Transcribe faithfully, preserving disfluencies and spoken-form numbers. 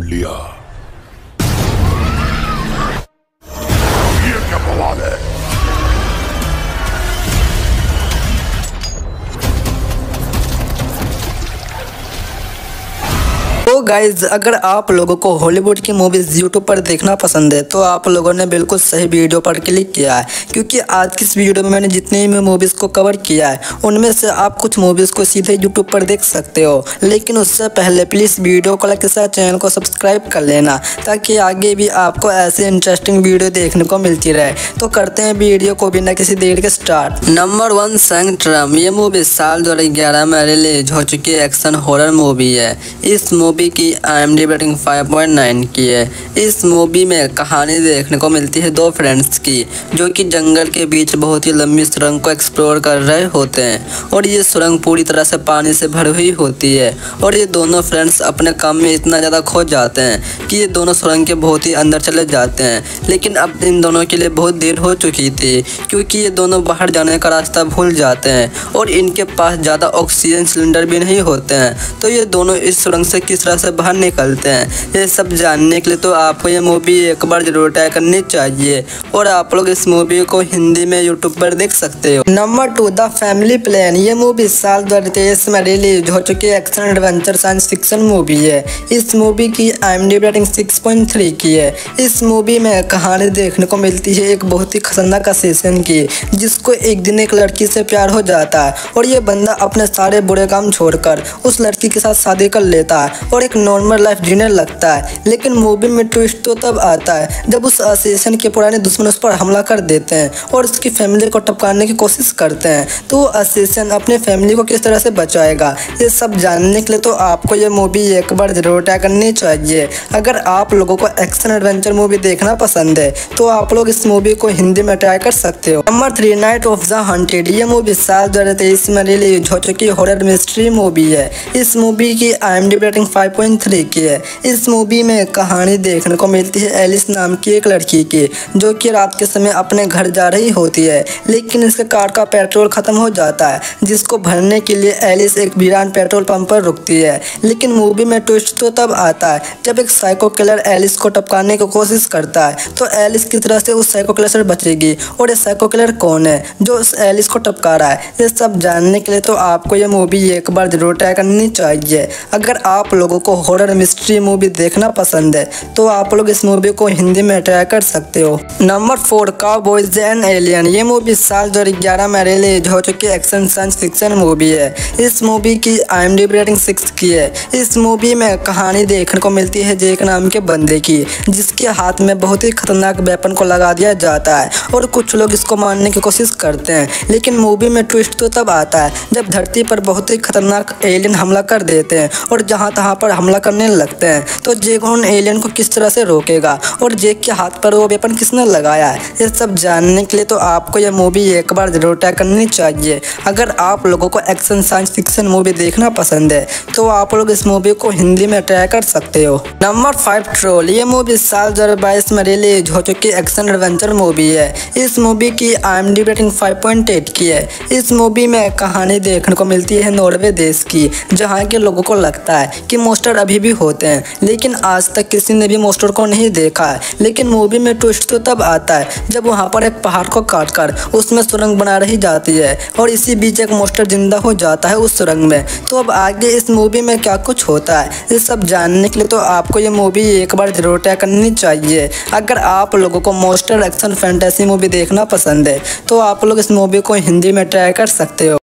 ढूंढ लिया। ये क्या बवाल है? तो गाइज अगर आप लोगों को हॉलीवुड की मूवीज़ यूट्यूब पर देखना पसंद है तो आप लोगों ने बिल्कुल सही वीडियो पर क्लिक किया है, क्योंकि आज की इस वीडियो में मैंने जितनी भी मूवीज़ को कवर किया है उनमें से आप कुछ मूवीज़ को सीधे यूट्यूब पर देख सकते हो। लेकिन उससे पहले प्लीज़ वीडियो को लाइक के साथ चैनल को सब्सक्राइब कर लेना ताकि आगे भी आपको ऐसे इंटरेस्टिंग वीडियो देखने को मिलती रहे। तो करते हैं वीडियो को बिना किसी देर के स्टार्ट। नंबर वन, सॉन्ग ट्रम। ये मूवी साल दो हज़ार ग्यारह में रिलीज हो चुकी एक्शन हॉरर मूवी है। इस मूवी की I M D B rating five point nine की है। इस मूवी में कहानी देखने को मिलती है दो फ्रेंड्स की जो कि जंगल के बीच बहुत ही लंबी सुरंग को एक्सप्लोर कर रहे होते हैं और ये सुरंग पूरी तरह से पानी से भरी हुई होती है और ये दोनों फ्रेंड्स अपने काम में इतना ज़्यादा खो जाते हैं कि ये दोनों सुरंग के बहुत ही अंदर चले जाते हैं। लेकिन अब इन दोनों के लिए बहुत देर हो चुकी थी क्योंकि ये दोनों बाहर जाने का रास्ता भूल जाते हैं और इनके पास ज़्यादा ऑक्सीजन सिलेंडर भी नहीं होते हैं, तो ये दोनों इस सुरंग से किस तरह से बाहर निकलते हैं। ये सब जानने के लिए तो आपको ये मूवी एक बार जरूर ट्राई करनी चाहिए और आप लोग इस मूवी को हिंदी में यूट्यूब पर देख सकते हो। Number two, the family plan. ये मूवी साल दो हज़ार तेईस में रिलीज हो चुकी action adventure science fiction movie है। इस मूवी की I M D B rating six point three की है। इस मूवी में कहानी देखने को मिलती है एक बहुत ही खतरनाक असेसिन की, जिसको एक दिन एक लड़की से प्यार हो जाता है और ये बंदा अपने सारे बुरे काम छोड़कर उस लड़की के साथ शादी कर लेता है और एक नॉर्मल लाइफ जीने लगता है। लेकिन मूवी में ट्विस्ट तो तब आता है जब उस असेसिन के पुराने दुश्मन उस पर हमला कर देते हैं और उसकी फैमिली को टपकाने की कोशिश करते हैं। तो वो असेसिन अपने फैमिली को किस तरह से बचाएगा, ये सब जानने के लिए तो आपको ये मूवी एक बार जरूर ट्राई करनी चाहिए। अगर आप लोगों को एक्शन एडवेंचर मूवी देखना पसंद है तो आप लोग इस मूवी को हिंदी में ट्राई कर सकते हो। Number three, night of the hunted. ये मूवी साल दो हज़ार तेईस में रिलीज हो चुकी हॉरर मिस्ट्री मूवी है। इस मूवी की I M D B rating five point three की है। इस मूवी में कहानी देखने को मिलती है एलिस नाम की एक लड़की की, जो कि रात के समय अपने घर जा रही होती है, लेकिन इसके कार का पेट्रोल ख़त्म हो जाता है, जिसको भरने के लिए एलिस एक वीरान पेट्रोल पंप पर रुकती है। लेकिन मूवी में ट्विस्ट तो तब आता है जब एक साइको किलर एलिस को टपकाने की कोशिश करता है। तो एलिस किस तरह से उस साइको किलर से बचेगी और ये साइको किलर कौन है जो उस एलिस को टपका रहा है, ये सब जानने के लिए तो आपको यह मूवी एक बार जरूर ट्राई करनी चाहिए। अगर आप लोगों को हॉरर मिस्ट्री मूवी देखना पसंद है तो आप लोग इस मूवी को हिंदी में ट्राई कर सकते हो। Number four, cowboys and alien. ये मूवी साल दो हज़ार ग्यारह में रिलीज हो चुकी एक्शन साइंस फिक्शन मूवी है। इस मूवी की I M D B rating six की है। इस मूवी में कहानी देखने को मिलती है जेक नाम के बंदे की, जिसके हाथ में बहुत ही खतरनाक वेपन को लगा दिया जाता है और कुछ लोग इसको मारने की कोशिश करते हैं। लेकिन मूवी में ट्विस्ट तो तब आता है जब धरती पर बहुत ही खतरनाक एलियन हमला कर देते हैं और जहाँ तहाँ पर हमला करने लगते हैं। तो जेक उन एलियन को किस तरह से रोकेगा और जेक के हाथ पर वो वेपन किसने लगाया है, ये सब जानने के लिए तो आपको यह मूवी एक बार जरूर ट्राई करनी चाहिए। अगर आप लोगों को एक्शन साइंस फिक्शन मूवी देखना पसंद है तो आप लोग इस मूवी को हिंदी में ट्राई कर सकते हो। Number five, troll. ये मूवी साल दो हज़ार बाईस में रिलीज हो चुकी एक्शन एडवेंचर मूवी है। इस मूवी की I M D B rating five point eight की है। इस मूवी में कहानी देखने को मिलती है नॉर्वे देश की, जहाँ के लोगों को लगता है कि मोस्टर अभी भी होते हैं, लेकिन आज तक किसी ने भी मोस्टर को नहीं देखा है। लेकिन मूवी में ट्विस्ट तो तब आता है जब वहाँ पर एक पहाड़ को काट कर उसमें सुरंग बना रही जाती है और इसी बीच एक मोस्टर जिंदा हो जाता है उस सुरंग में। तो अब आगे इस मूवी में क्या कुछ होता है, ये सब जानने के लिए तो आपको ये मूवी एक बार जरूर ट्राई करनी चाहिए। अगर आप लोगों को मोस्टर एक्शन फैंटेसी मूवी देखना पसंद है तो आप लोग इस मूवी को हिंदी में ट्राई कर सकते हो।